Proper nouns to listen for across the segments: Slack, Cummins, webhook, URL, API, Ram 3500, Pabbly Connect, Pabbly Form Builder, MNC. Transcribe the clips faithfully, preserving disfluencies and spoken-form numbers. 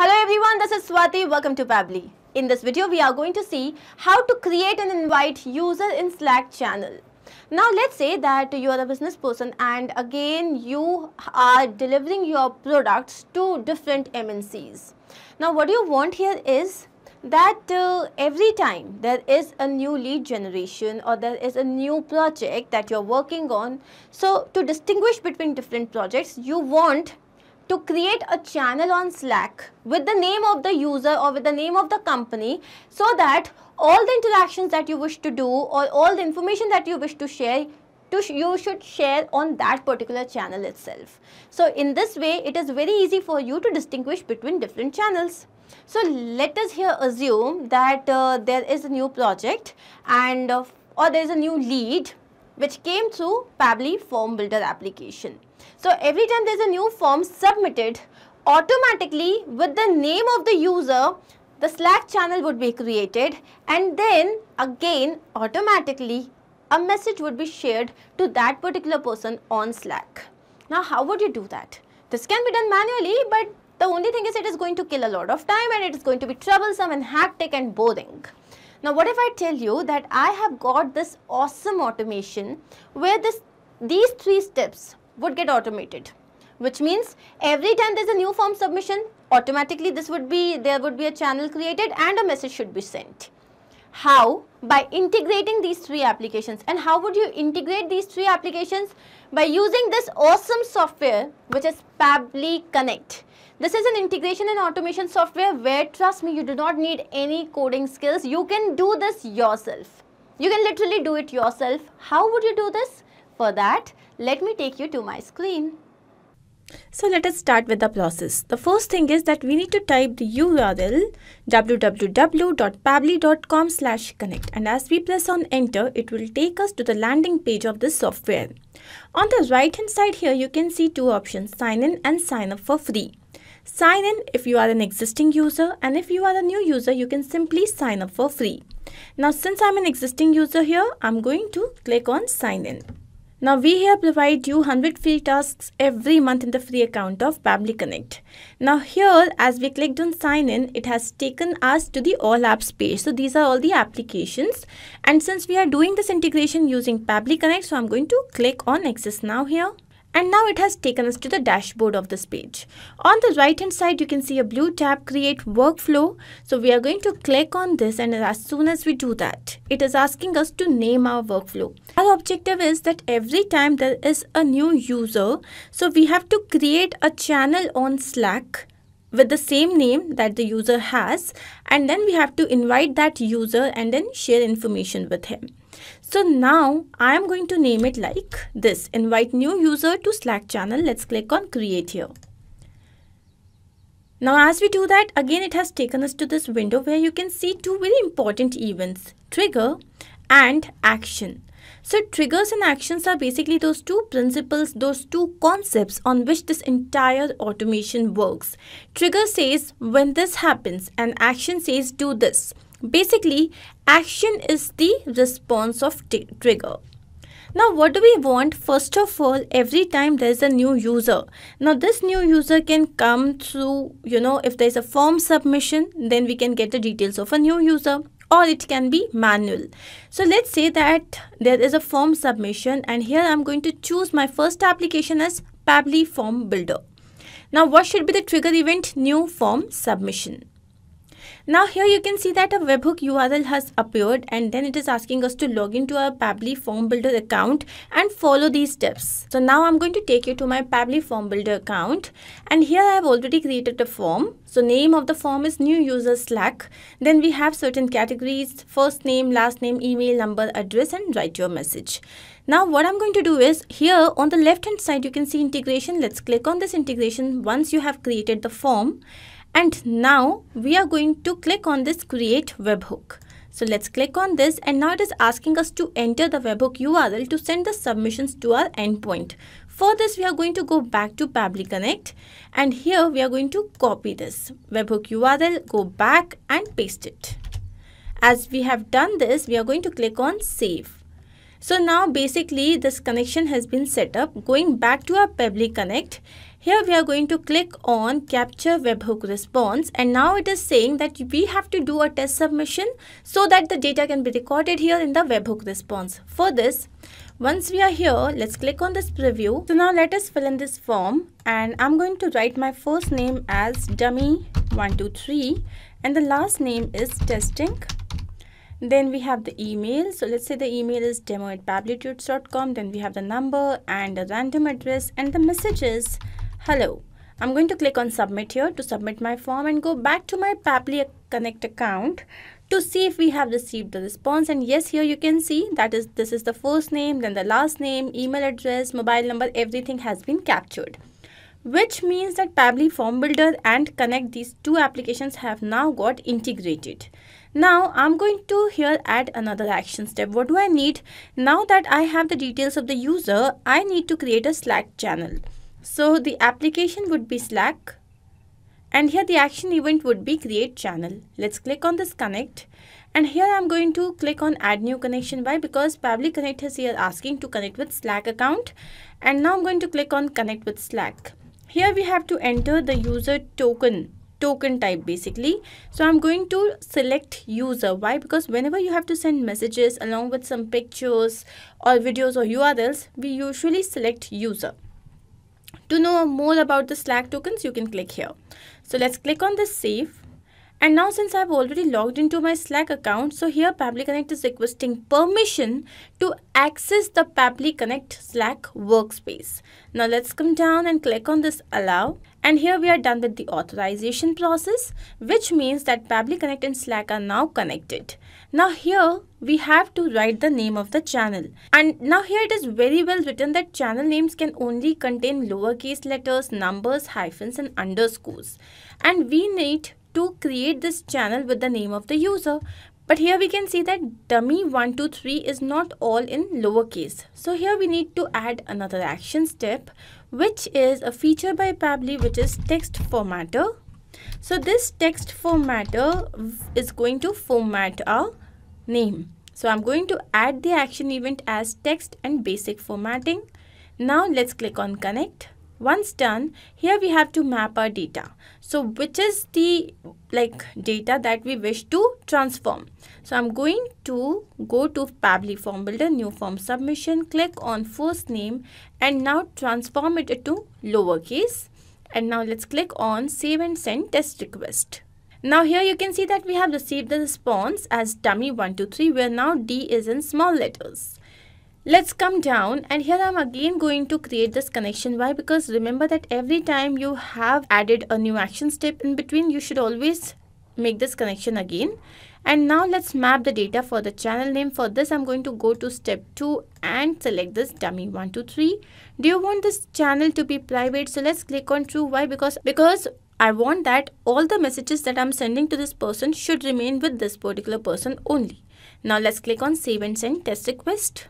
Hello everyone, this is Swati. Welcome to Pabbly. In this video, we are going to see how to create and invite user in Slack channel. Now let's say that you are a business person and again you are delivering your products to different M N Cs. Now what you want here is that uh, every time there is a new lead generation or there is a new project that you are working on, so to distinguish between different projects, you want to create a channel on Slack with the name of the user or with the name of the company, so that all the interactions that you wish to do or all the information that you wish to share, to sh you should share on that particular channel itself. So in this way, it is very easy for you to distinguish between different channels. So let us here assume that uh, there is a new project and uh, or there is a new lead which came through Pabbly Form Builder application. So every time there is a new form submitted, automatically with the name of the user, the Slack channel would be created, and then again automatically a message would be shared to that particular person on Slack. Now how would you do that? This can be done manually, but the only thing is it is going to kill a lot of time and it is going to be troublesome and hectic and boring. Now what if I tell you that I have got this awesome automation where this these three steps would get automated, which means every time there's a new form submission, automatically this would be there would be a channel created and a message should be sent. How? By integrating these three applications. And how would you integrate these three applications? By using this awesome software which is Pabbly Connect. This is an integration and automation software where, trust me, you do not need any coding skills. You can do this yourself. You can literally do it yourself. How would you do this? For that, let me take you to my screen. So let us start with the process. The first thing is that we need to type the U R L w w w dot pabbly dot com slash connect, and as we press on enter, it will take us to the landing page of this software. On the right hand side here, you can see two options, sign in and sign up for free. Sign in if you are an existing user, and if you are a new user, you can simply sign up for free. Now since I'm an existing user here, I'm going to click on sign in. Now we here provide you one hundred free tasks every month in the free account of Pabbly Connect. Now here, as we clicked on sign in, it has taken us to the all apps page. So these are all the applications, and since we are doing this integration using Pabbly Connect, so I'm going to click on access now here. And now it has taken us to the dashboard of this page. On the right hand side, you can see a blue tab, create workflow. So we are going to click on this, and as soon as we do that, it is asking us to name our workflow. Our objective is that every time there is a new user, so we have to create a channel on Slack with the same name that the user has, and then we have to invite that user and then share information with him. So now I am going to name it like this, invite new user to Slack channel. Let's click on create here. Now as we do that, again it has taken us to this window where you can see two very important events, trigger and action. So triggers and actions are basically those two principles, those two concepts on which this entire automation works. Trigger says when this happens, and action says do this. Basically, action is the response of trigger. Now what do we want? First of all, every time there is a new user. Now this new user can come through, you know, if there is a form submission, then we can get the details of a new user, or it can be manual. So let's say that there is a form submission, and here I'm going to choose my first application as Pabbly Form Builder. Now what should be the trigger event? New form submission. Now here you can see that a webhook U R L has appeared, and then it is asking us to log into our Pabbly Form Builder account and follow these steps. So now I'm going to take you to my Pabbly Form Builder account, and here I have already created a form. So name of the form is new user Slack. Then we have certain categories, first name, last name, email, number, address, and write your message. Now what I'm going to do is, here on the left hand side you can see integration. Let's click on this integration once you have created the form. And now we are going to click on this create webhook. So let's click on this, and now it is asking us to enter the webhook U R L to send the submissions to our endpoint. For this, we are going to go back to Pabbly Connect, and here we are going to copy this webhook U R L, go back and paste it. As we have done this, we are going to click on save. So now basically this connection has been set up. Going back to our Pabbly Connect, Here we are going to click on capture webhook response, and now it is saying that we have to do a test submission so that the data can be recorded here in the webhook response. For this, once we are here, let's click on this preview. So now let us fill in this form, and I'm going to write my first name as dummy one two three and the last name is testing. Then we have the email, so let's say the email is demo at pabblytudes dot com. Then we have the number and a random address, and the message is hello. I'm going to click on submit here to submit my form and go back to my Pabbly Connect account to see if we have received the response. And yes, here you can see that is this is the first name, then the last name, email address, mobile number, everything has been captured, which means that Pabbly Form Builder and Connect, these two applications have now got integrated. Now I'm going to here add another action step. What do I need? Now that I have the details of the user, I need to create a Slack channel. So the application would be Slack, and here the action event would be create channel. Let's click on this connect, and here I'm going to click on add new connection. Why? Because Pabbly Connect is here asking to connect with Slack account, and now I'm going to click on connect with Slack. Here we have to enter the user token, token type basically. So I'm going to select user. Why? Because whenever you have to send messages along with some pictures or videos or U R Ls, we usually select user. To know more about the Slack tokens, you can click here. So let's click on this save. And now since I've already logged into my Slack account, so here Pabbly Connect is requesting permission to access the Pabbly Connect Slack workspace. Now let's come down and click on this allow. And here we are done with the authorization process, which means that Pabbly Connect and Slack are now connected. Now here we have to write the name of the channel. And now here it is very well written that channel names can only contain lowercase letters, numbers, hyphens and underscores. And we need to create this channel with the name of the user. But here we can see that dummy one two three is not all in lowercase. So here we need to add another action step, which is a feature by Pabbly, which is text formatter. So this text formatter is going to format our name. So I'm going to add the action event as text and basic formatting. Now let's click on connect. Once done, here we have to map our data. So which is the like data that we wish to transform. So I'm going to go to Pabbly Form Builder, new form submission, click on first name, and now transform it to lowercase. And now let's click on save and send test request. Now here you can see that we have received the response as dummy one two three, where now D is in small letters. Let's come down, and here I'm again going to create this connection. Why? Because remember that every time you have added a new action step in between, you should always make this connection again. And now let's map the data for the channel name. For this, I'm going to go to step two and select this dummy one two three. Do you want this channel to be private? So let's click on true. Why? Because, because I want that all the messages that I'm sending to this person should remain with this particular person only. Now let's click on save and send test request.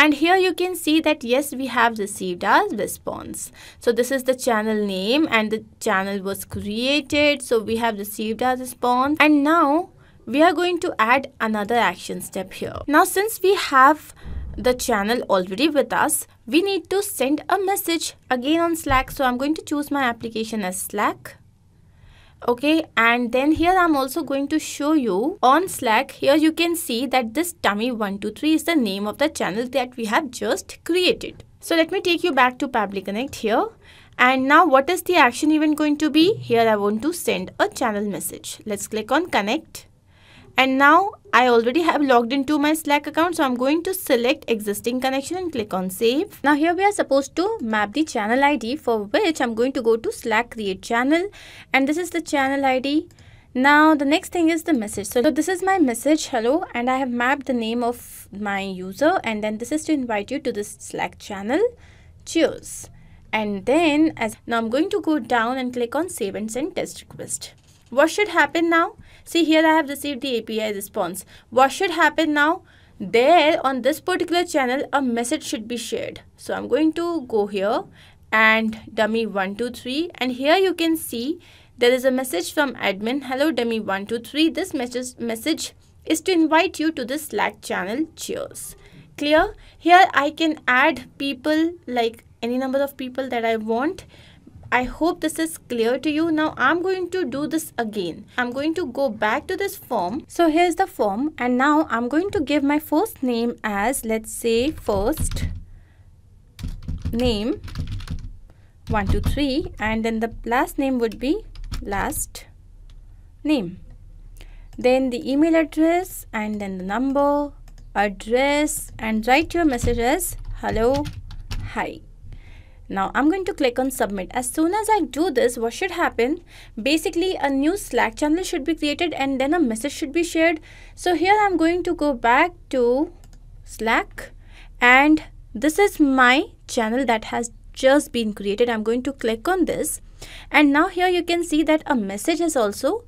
And here you can see that yes, we have received our response. So this is the channel name, and the channel was created. So we have received our response. And now we are going to add another action step here. Now, since we have the channel already with us, we need to send a message again on Slack. So I'm going to choose my application as Slack. Okay, and then here I'm also going to show you on Slack. Here you can see that this dummy one two three is the name of the channel that we have just created. So let me take you back to Pabbly Connect here. And now what is the action event going to be? Here I want to send a channel message. Let's click on connect. And now I already have logged into my Slack account. So I'm going to select existing connection and click on save. Now here we are supposed to map the channel I D, for which I'm going to go to Slack create channel. And this is the channel I D. Now the next thing is the message. So this is my message, hello. And I have mapped the name of my user. And then this is to invite you to this Slack channel. Cheers. And then as now I'm going to go down and click on save and send test request. What should happen now? See, here I have received the A P I response. What should happen now? There on this particular channel, a message should be shared. So I'm going to go here and dummy one two three, and here you can see there is a message from admin. Hello dummy one two three. This message message is to invite you to this Slack channel. Cheers. Clear? Here I can add people like any number of people that I want. I hope this is clear to you. Now I'm going to do this again. I'm going to go back to this form. So here's the form, and now I'm going to give my first name as, let's say, first name one two three, and then the last name would be last name, then the email address, and then the number, address, and write your message as hello, hi. Now I'm going to click on submit. As soon as I do this, what should happen? Basically, a new Slack channel should be created and then a message should be shared. So here I'm going to go back to Slack, and this is my channel that has just been created. I'm going to click on this, and now here you can see that a message has also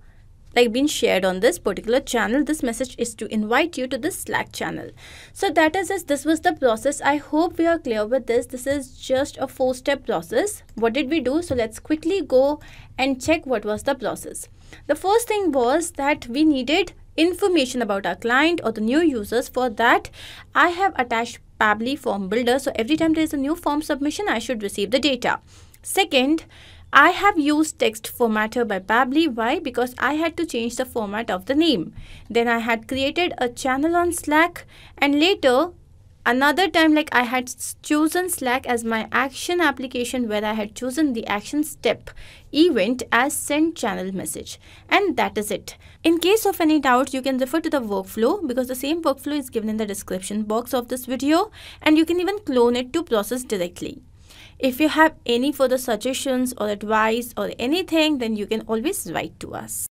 like been shared on this particular channel. This message is to invite you to this Slack channel. So that is this. This was the process. I hope we are clear with this. This is just a four-step process. What did we do? So let's quickly go and check what was the process. The first thing was that we needed information about our client or the new users. For that, I have attached Pabbly Form Builder. So every time there is a new form submission, I should receive the data. Second, I have used text formatter by Pabbly. Why? Because I had to change the format of the name. Then I had created a channel on Slack, and later another time, like I had chosen Slack as my action application, where I had chosen the action step event as send channel message, and that is it. In case of any doubt, you can refer to the workflow, because the same workflow is given in the description box of this video, and you can even clone it to process directly. If you have any further suggestions or advice or anything, then you can always write to us.